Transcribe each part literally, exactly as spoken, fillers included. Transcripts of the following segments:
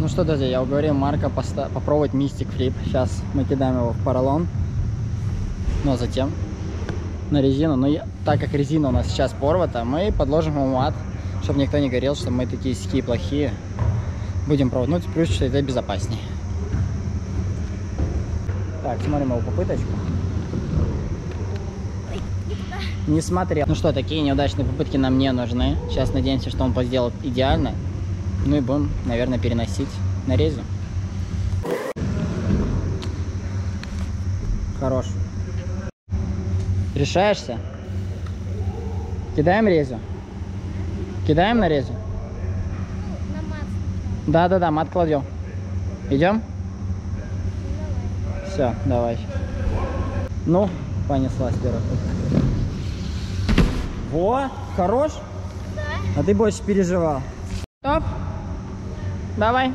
Ну что, друзья, я уговорил Марка попробовать мистик флип. Сейчас мы кидаем его в поролон, но затем на резину. Но я, так как резина у нас сейчас порвата, мы подложим ему мат, чтобы никто не говорил, что мы такие сики плохие. Будем проводить, плюс что это безопаснее. Так, смотрим его попыточку. Не смотрел. Ну что, такие неудачные попытки нам не нужны. Сейчас надеемся, что он сделал идеально. Ну и будем, наверное, переносить на резину. Хорош. Решаешься? Кидаем резу? Кидаем на резу? Да-да-да, мат кладем. Идем? Все, давай. Ну, понеслась первая. Во, хорош? Да. А ты больше переживал. Стоп. Давай.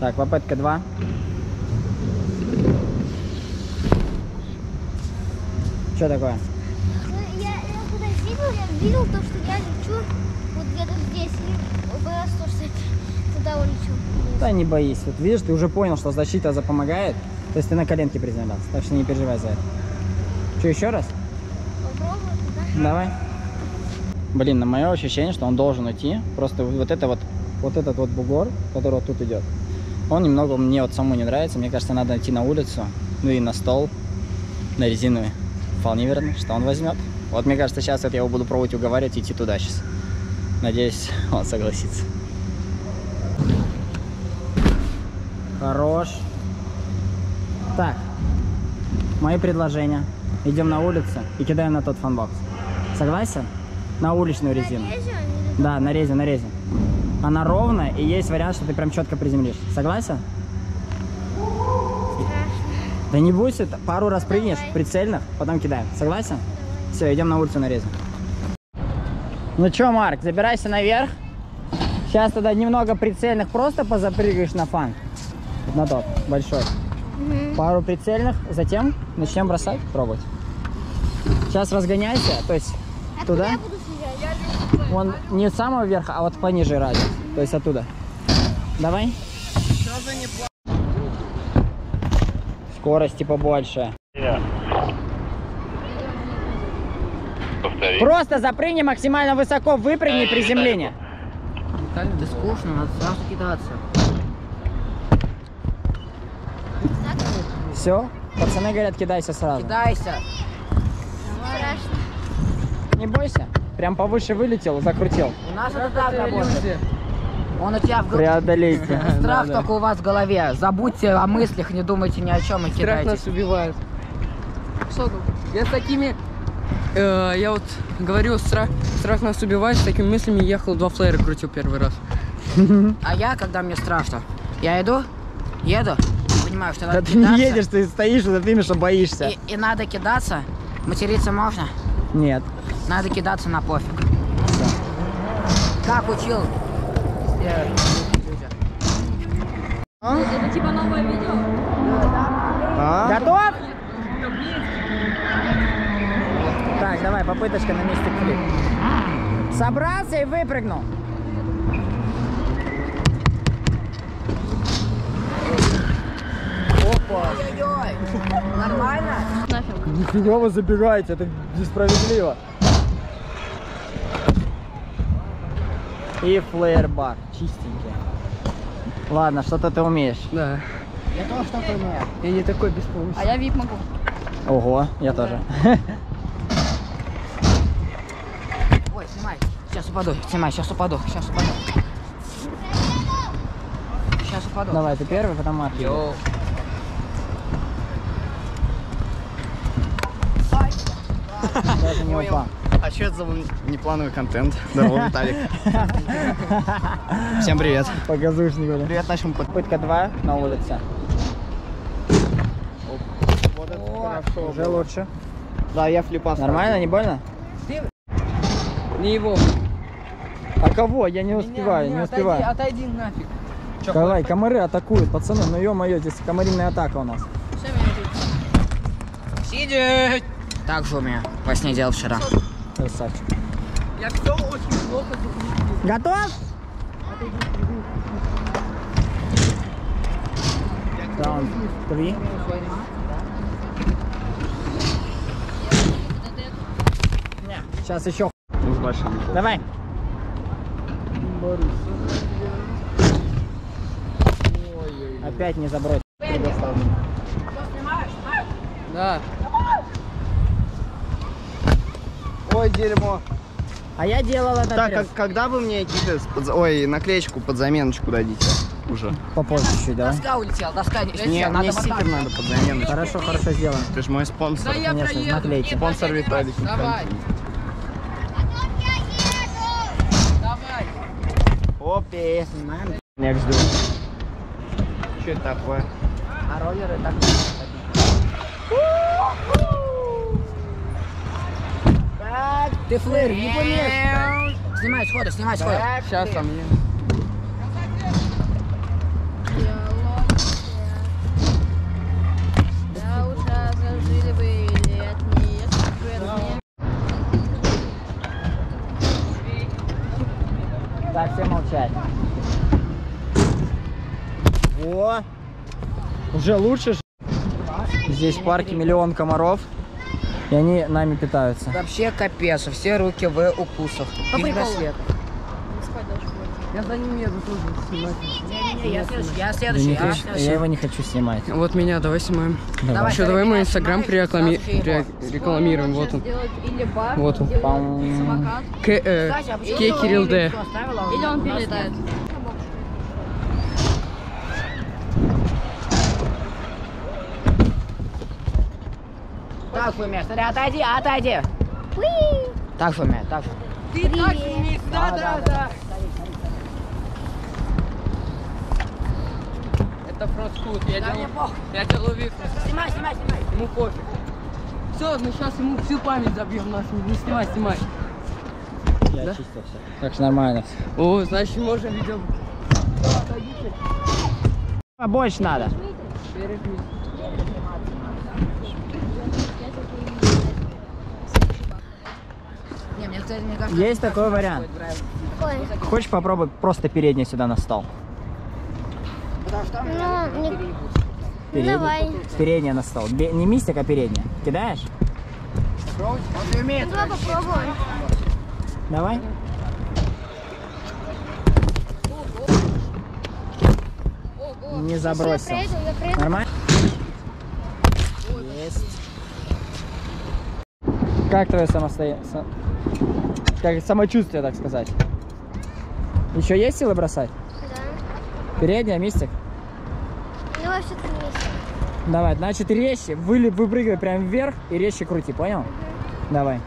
Так, попытка два. Что такое? Я, я когда видел, я видел то, что я лечу вот где-то здесь. И боялась, то, что я туда улечу. Да не боись. Вот видишь, ты уже понял, что защита запомогает. То есть ты на коленке приземлялся, так что не переживай за это. Что, еще раз? Попробуй, да? Давай. Блин, на мое ощущение, что он должен уйти. Просто вот это вот, вот этот вот бугор, который вот тут идет, он немного мне вот самому не нравится. Мне кажется, надо идти на улицу, ну и на стол, на резиновый. Вполне верно, что он возьмет. Вот мне кажется, сейчас это я его буду пробовать уговаривать идти туда сейчас. Надеюсь, он согласится. Хорош. Так, мои предложения. Идем на улицу и кидаем на тот фанбокс. Согласен? На уличную резину. Да, на резе, на резе. Она ровная, и есть вариант, что ты прям четко приземлишь. Согласен? Страшно. Да не бойся, пару раз прыгнешь, прицельных, потом кидаем. Согласен? Давай. Все, идем на улицу на резину. Ну что, Марк, забирайся наверх. Сейчас тогда немного прицельных просто позапрыгаешь на фан. На тот, большой. Угу. Пару прицельных, затем начнем бросать, пробовать. Сейчас разгоняйся, то есть а туда. Я буду сидеть? Вон не с самого верха, а вот пониже раз. То есть оттуда. Давай. Что за неплохо? Скорости побольше. Yeah. Просто запрыгни максимально высоко, выпрыгни, yeah, приземление. Виталик, да скучно, надо сразу кидаться. Все, пацаны говорят, кидайся сразу. Кидайся. Страшно. Не бойся, прям повыше вылетел, закрутил. У нас это так работает. Он у тебя в голове. Преодолейте. Страх только у вас в голове. Забудьте о мыслях, не думайте ни о чем и кидайте. Страх нас убивает. Что тут? Я с такими... Э, я вот говорил, страх, страх нас убивает, с такими мыслями ехал, два флэра крутил первый раз. А я, когда мне страшно, я иду, еду. Понимаю, что да надо ты кидаться. Не едешь, ты стоишь, вот ты что боишься. И, и надо кидаться. Материться можно? Нет. Надо кидаться на пофиг. Да. Как учил? А? Это типа новое видео? А? Готов? Так, давай, попыточка на мистик флип. Собрался и выпрыгнул. Ой-ой-ой, нормально? Нифига вы забираете, это несправедливо. И флэрбар, чистенький. Ладно, что-то ты умеешь. Да. Я тоже что-то умею. Я не такой беспомощный. А я вип могу. Ого, я да. тоже. Ой, снимай, сейчас упаду, снимай, сейчас упаду, сейчас упаду. Сейчас упаду. Давай, ты первый, потом Марк. Даже не упал. А что это за неплановый контент? Здорово, Виталик. Всем привет. Погазушник. Привет нашим подписчикам. Попытка два на улице. Вот это хорошо. Уже лучше. Да, я флипас. Нормально, не больно? Не его. А кого? Я не успеваю, не успеваю. Отойди нафиг. Давай, комары атакуют, пацаны. Ну ё-моё, здесь комаринная атака у нас. Сидеть! Так же у меня во сне делал вчера. Красавчик. Я все очень плохо. Готов? раунд три. Сейчас еще. Давай. Опять не забросил. Да. Ой, дерьмо. А я делала это. Так, как, когда вы мне киты, ой, наклеечку под заменочку дадите? Уже. Попозже чуть, да? Доска улетела, доска не улетела. Нет, мне стикер надо под заменочку. Хорошо, хорошо сделано. Ты ж мой спонсор. Да, я конечно, наклейте. Спонсор Виталик. Давай. Опи, снимаем. Некс жду. Что это такое? А роллеры так не. Ты флэр, не полез. Снимай сходу, снимай сходу. Сейчас там мне. Да уж, да, зажили вы или нет, нет. Так, все молчать. О! Уже лучше. Здесь в парке миллион комаров. И они нами питаются. Вообще капец, все руки в укусах. По приколу. Я за ним еду тоже снимать. Не, не, я следующий, я следующий. Я, я, следующий. Я его не хочу снимать. Вот меня, давай снимаем. Давай. Давай. Еще давай мы инстаграм реклами... рекламируем. Вот он. Вот он. К, э, К Кирилл Д. Или он перелетает. Так, Фуми, смотри, отойди, отойди. Так, Фуми, так. Ты так вниз, да, да, да. Это фросткут, я делал, я делал вип. Снимай, снимай, снимай. Ему пофиг. Все, мы сейчас ему всю память забьем нашу. Не снимай, снимай. Я чисто все. Так же нормально. О, значит, можно видео. Побольше надо. Есть такой вариант. Хочешь попробовать просто передний сюда на стол? Ну, давай. Передняя на стол. Не мистик, а передняя. Кидаешь? Давай попробуем. Давай. Не забросил. Нормально? Есть. Как твое самостояние? Как самочувствие, так сказать. Еще есть силы бросать? Да. Передняя, мистик? Ну, вообще мистик. Давай, значит, резче. Вы, выпрыгивай прям вверх и резче крути, понял? Угу. Давай.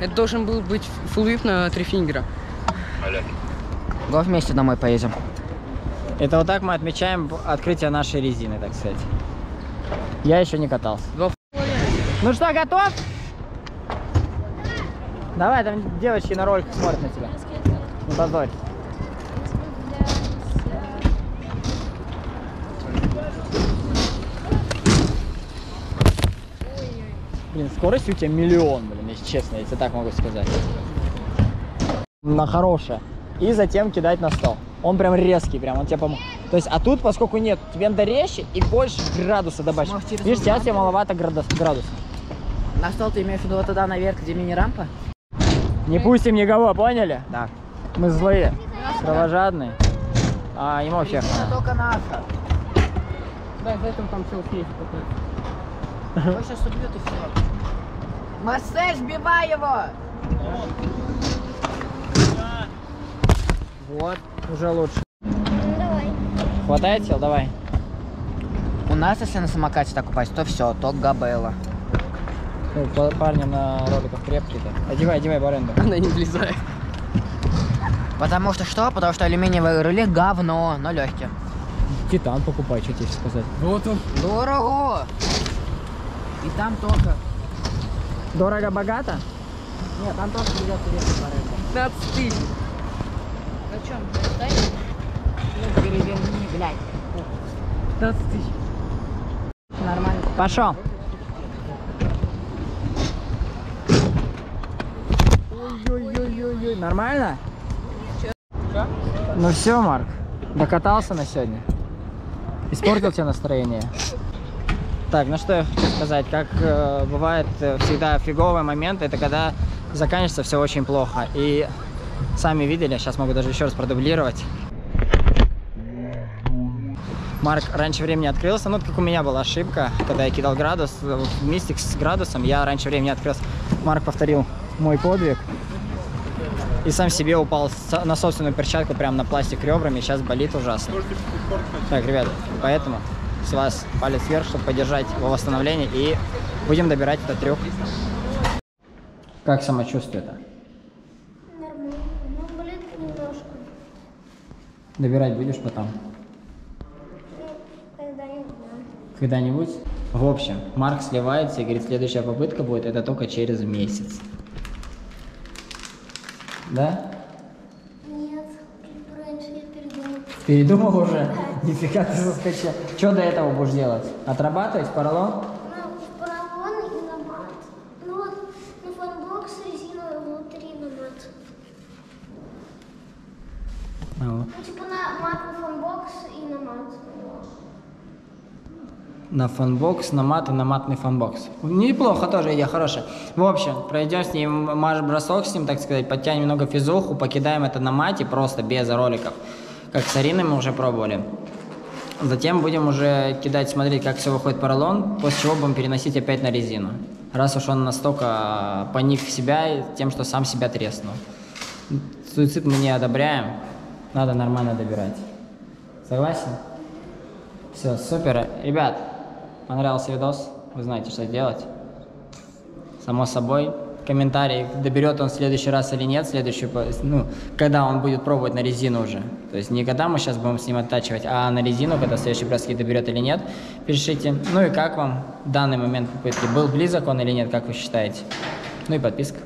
Это должен был быть фул вип на три фингера. Олег. Давай вместе домой поедем. Это вот так мы отмечаем открытие нашей резины, так сказать. Я еще не катался. Два... Ну что, готов? Давай, там девочки на роликах смотрят на тебя. Ну позорь. Блин, скорость у тебя миллион, блин, если честно, если так могу сказать. На хорошее. И затем кидать на стол. Он прям резкий, прям, он тебе помог. То есть, а тут, поскольку нет, тебе надо резче и больше градуса добавить. Видишь, сейчас тебе маловато градусов. На стол ты имеешь в виду вот туда наверх, где мини-рампа? Не пустим никого, поняли? Да. Мы злые, кровожадные. А, ему вообще. Только нас. Да, за это там все успеет какой-то. Он сейчас убьет и все. Массаж, сбивай его! Вот, уже лучше. Давай. Хватает сил? Давай. У нас, если на самокате так упасть, то все, то габела. Парни на роликах крепкие-то. Одевай, одевай баренду. Она не влезает. Потому что что? Потому что алюминиевые рули говно, но легкие. Титан покупай, что тебе сказать. Вот он. Дорого! И там только. Дорого-богато? Нет, там только придется резать баррельку. пятнадцать тысяч. На чем? Дай? Ну, переверни, блядь. пятнадцать тысяч. Нормально. Пошел. Ой-ой-ой-ой-ой. Нормально? Ну все, Марк. Докатался на сегодня. Испортил тебе настроение. Так, ну что я хочу сказать. Как э, бывает всегда фиговый момент, это когда заканчивается все очень плохо. И сами видели, сейчас могу даже еще раз продублировать. Марк раньше времени открылся, ну, как у меня была ошибка, когда я кидал градус, мистик с градусом, я раньше времени открылся. Марк повторил мой подвиг и сам себе упал на собственную перчатку, прям на пластик ребрами, сейчас болит ужасно. Так, ребята, поэтому с вас палец вверх, чтобы поддержать его восстановление, и будем добирать этот трюк. Как самочувствие-то? Нормально, но болит немножко. Добирать будешь потом? Когда-нибудь. В общем, Марк сливается и говорит, следующая попытка будет, это только через месяц. Да? Нет, раньше я передумал. Передумал уже? Да. Нифига ты соскочил. Что до этого будешь делать? Отрабатывать поролон? На поролон и на мат. Ну вот, на фанбокс резина внутри на мат. Ну типа на мат, на фанбокс и на мат. На фанбокс, на мат и на матный фанбокс. Неплохо тоже, идея хорошая. В общем, пройдем с ним марш-бросок с ним, так сказать, подтянем немного физуху, покидаем это на мате, просто без роликов. Как с Ариной мы уже пробовали. Затем будем уже кидать, смотреть, как все выходит поролон, после чего будем переносить опять на резину. Раз уж он настолько поник в себя тем, что сам себя треснул. Суицид мы не одобряем, надо нормально добирать. Согласен? Все, супер. Ребят, понравился видос, вы знаете, что делать. Само собой, комментарий, доберет он в следующий раз или нет, следующий, ну, когда он будет пробовать на резину уже. То есть не когда мы сейчас будем с ним оттачивать, а на резину, когда следующий броскет доберет или нет, пишите. Ну и как вам в данный момент попытки, был близок он или нет, как вы считаете. Ну и подписка.